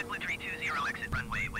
JetBlue 320, exit runway with